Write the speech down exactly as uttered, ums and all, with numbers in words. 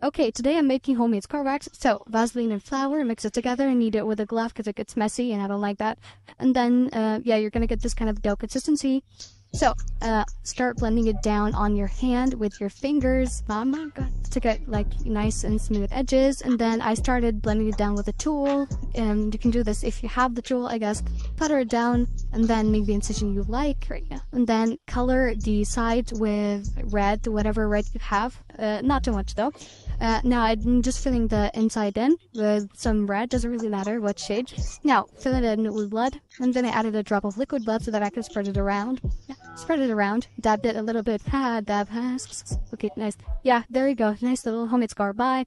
Okay, today I'm making homemade car wax. So Vaseline and flour, mix it together and knead it with a glove because it gets messy and I don't like that. And then, uh, yeah, you're going to get this kind of dough consistency. So uh, start blending it down on your hand with your fingers, oh my God, to get like nice and smooth edges. And then I started blending it down with a tool, and you can do this if you have the tool, I guess. Powder it down and then make the incision you like, right now. And then color the sides with red, whatever red you have. Uh, not too much though. Uh, now I'm just filling the inside in with some red, doesn't really matter what shade. Now fill it in with blood, and then I added a drop of liquid blood so that I could spread it around. Yeah, spread it around, dabbed it a little bit. Ah, dab. Okay, nice. Yeah, there you go. Nice little homemade scar. Bye.